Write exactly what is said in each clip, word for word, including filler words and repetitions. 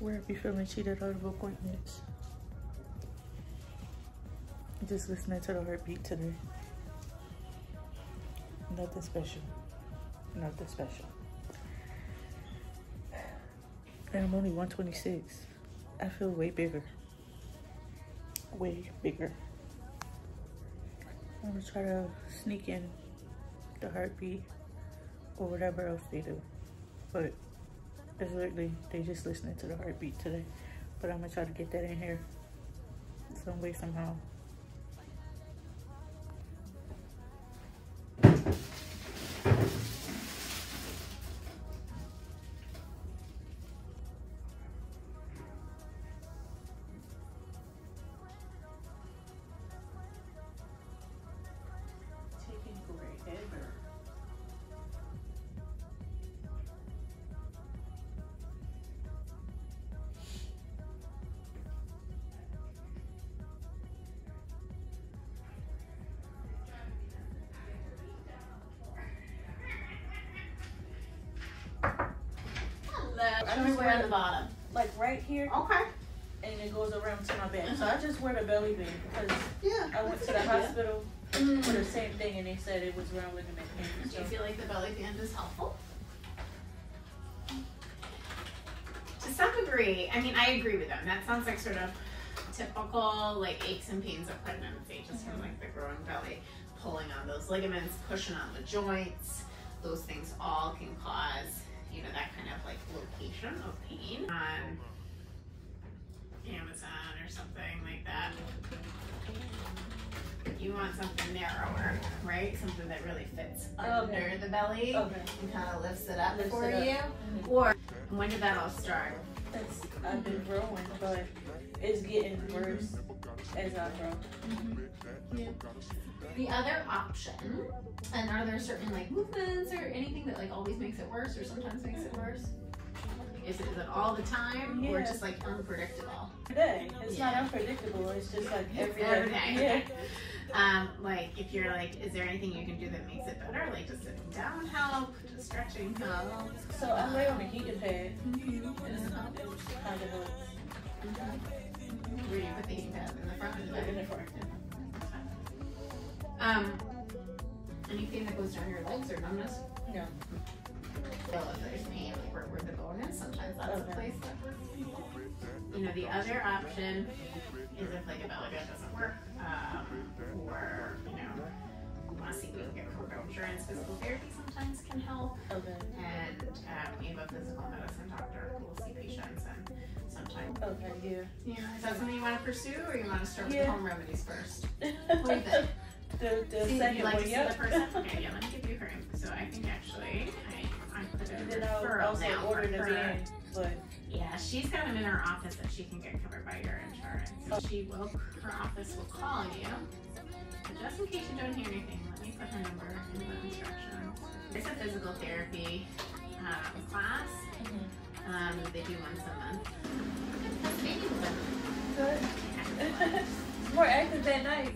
Where I'd be feeling cheated out of appointments. Just listening to the heartbeat today. Nothing special. Nothing special. And I'm only one twenty-six. I feel way bigger. Way bigger. I'm gonna try to sneak in the heartbeat or whatever else they do. But it's literally, they just listening to the heartbeat today. But I'm gonna try to get that in here some way, somehow. Taking forever. I just wear the bottom, like right here. Okay. And it goes around to my back. Mm-hmm. So I just wear the belly band because yeah, I went to the hospital mm-hmm. for the same thing, and they said it was around ligament pain. Do you feel like the belly band is helpful? To some degree, I mean, I agree with them. That sounds like sort of typical, like aches and pains of pregnancy, just mm-hmm. from like the growing belly, pulling on those ligaments, pushing on the joints. Those things all can cause, you know, that kind of like location of pain on Amazon or something like that. You want something narrower, right? Something that really fits okay. under the belly okay. and kind of lifts it up lifts for it up. you. Mm-hmm. Or when did that all start? It's, I've been growing, but it's getting worse as I grow. Mm-hmm. Yeah. The other option, and are there certain like movements or anything that like always makes it worse or sometimes makes it worse? Is it, is it all the time yeah. or just like unpredictable? Today. It's yeah. not unpredictable, it's just like every day. Yeah. Um, like if you're like, is there anything you can do that makes it better? Like does sitting down help? Does stretching help? So I lay on a heating pad mm-hmm. and it's kind of hurts. Mm-hmm. Where do you put the heating pad? In the front or the back? In the front. Um, anything that goes down your legs or numbness? No. So if there's pain, like where, where the bone is, sometimes that's okay. a place that hurts people. You know, the other option is if like a belly band doesn't work, um, or, you know, you want to see if we can get corporate insurance. Physical therapy sometimes can help. Okay. And um, we have a physical medicine doctor who will see patients and sometimes. Okay, yeah. Yeah, is that something you want to pursue or you want to start yeah. with home remedies first? What do The, the see, second you like one, yeah. The person? Okay, yeah, let me give you her. So I think actually, I, I put a referral now for her. But yeah, she's got them in her office that she can get covered by your insurance. Oh. She will, her office will call you. But just in case you don't hear anything, let me put her number in the instructions. It's a physical therapy um, class. Mm-hmm. um, they do once a month. Good. More active that night.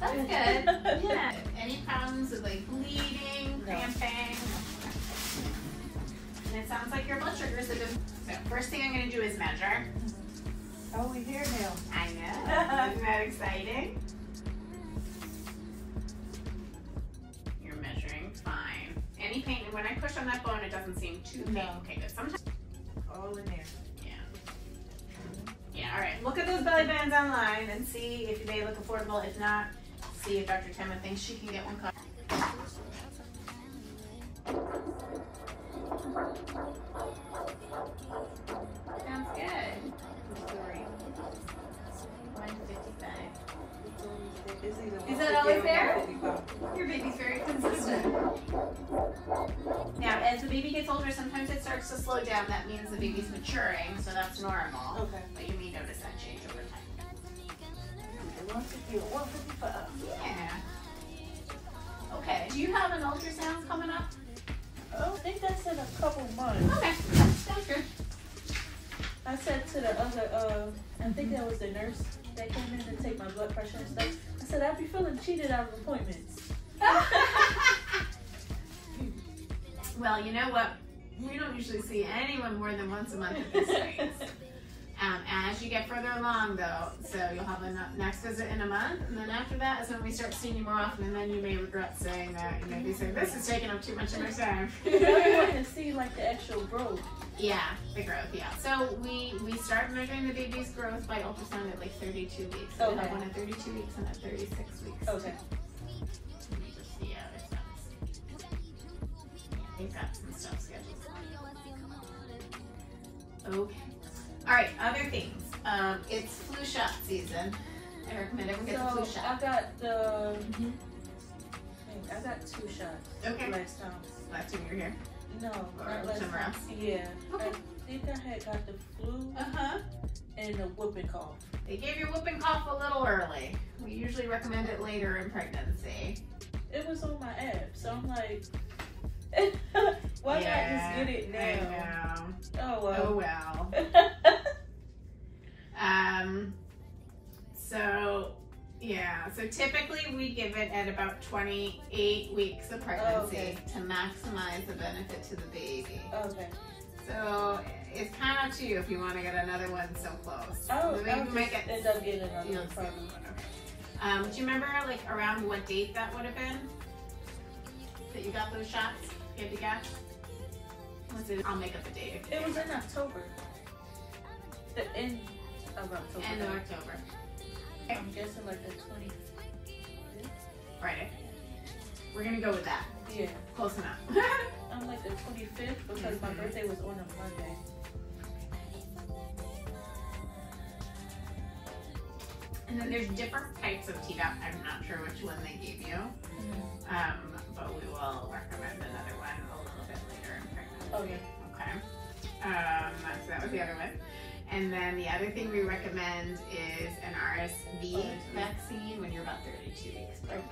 That's good. Yeah. Any problems with like bleeding, cramping? No. And it sounds like your blood sugars have been. So first thing I'm going to do is measure. Oh, we're here now. I know. Isn't that exciting? You're measuring fine. Any pain? When I push on that bone, it doesn't seem too painful. No. Okay, good. Sometimes all in there. Yeah. Yeah. All right, look at those belly bands online and see if they look affordable. If not, see if Doctor Temma thinks she can get one cut. Sounds good. one fifty-five. Is that always there? Your baby's very consistent. Now, as the baby gets older, sometimes it starts to slow down. That means the baby's maturing, so that's normal. Okay. But you may notice that change over time. one fifty-five. Yeah. Okay. Do you have an ultrasound coming up? Oh, I think that's in a couple months. Okay, sounds good. I said to the other, uh, I think that was the nurse that came in to take my blood pressure and stuff. I said, I'd be feeling cheated out of appointments. Well, you know what? We don't usually see anyone more than once a month at these rates. Um, as you get further along, though, so you'll have a next visit in a month, and then after that is when we start seeing you more often, and then you may regret saying that. You may be saying, this is taking up too much of your time. You want to see, like, the actual growth. Yeah, the growth, yeah. So we, we start measuring the baby's growth by ultrasound at, like, thirty-two weeks. So okay. That one at thirty-two weeks and at thirty-six weeks. Okay. And you just see how it sounds. We've got some stuff scheduled. Okay. All right, other things. Um, it's flu shot season. I recommend everyone gets so a flu shot. I got the. Mm-hmm. I got two shots. Okay. Last time. Last time you were here. No. Or not last somewhere else. Yeah. Okay. I think I had got the flu. Uh huh. And the whooping cough. They gave you whooping cough a little early. We usually recommend it later in pregnancy. It was on my app, so I'm like, why yeah, not just get it now? I know. Oh well. Oh well. Um, so yeah, so typically we give it at about twenty-eight weeks of pregnancy. Oh, okay. To maximize the benefit to the baby. Okay. So it's kind of up to you if you want to get another one so close. Oh, the baby might get, end up getting another one. Okay. Um, do you remember like around what date that would have been that you got those shots? You had to guess? Was it? I'll make up a date. It was in October. The end. Of October. End of October. Okay. I'm guessing like the twenty-fifth. Friday. We're gonna go with that. Yeah. Close enough. I'm like the twenty-fifth because mm-hmm. my birthday was on a Monday. And then there's different types of Tdap. I'm not sure which one they gave you. Mm-hmm. Um, but we will recommend another one a little bit later in pregnancy. Okay. Okay. Um, so that was the other one. And then the other thing we recommend is an R S V vaccine when you're about thirty-two weeks pregnant.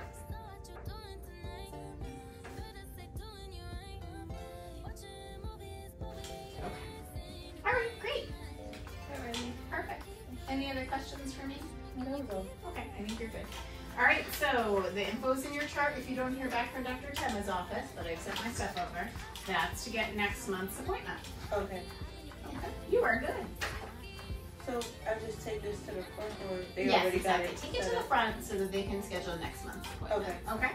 Okay. All right, great. All right, perfect. Any other questions for me? No, no. Okay, I think you're good. All right, so the info's in your chart. If you don't hear back from Doctor Temma's office, but I've sent my stuff over, that's to get next month's appointment. Okay. Okay. You are good. So I just take this to the front, or they yes, already exactly. got it? Take it to the front so that they can schedule next month's appointment. Okay. Okay?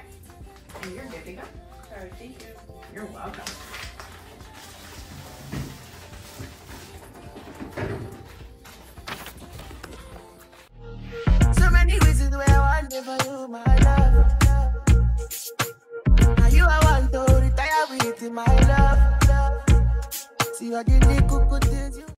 And you're good to go. All right, thank you. You're welcome. So many reasons why I want for you, my love. Now you I want to retire with my love. See, I give me good things.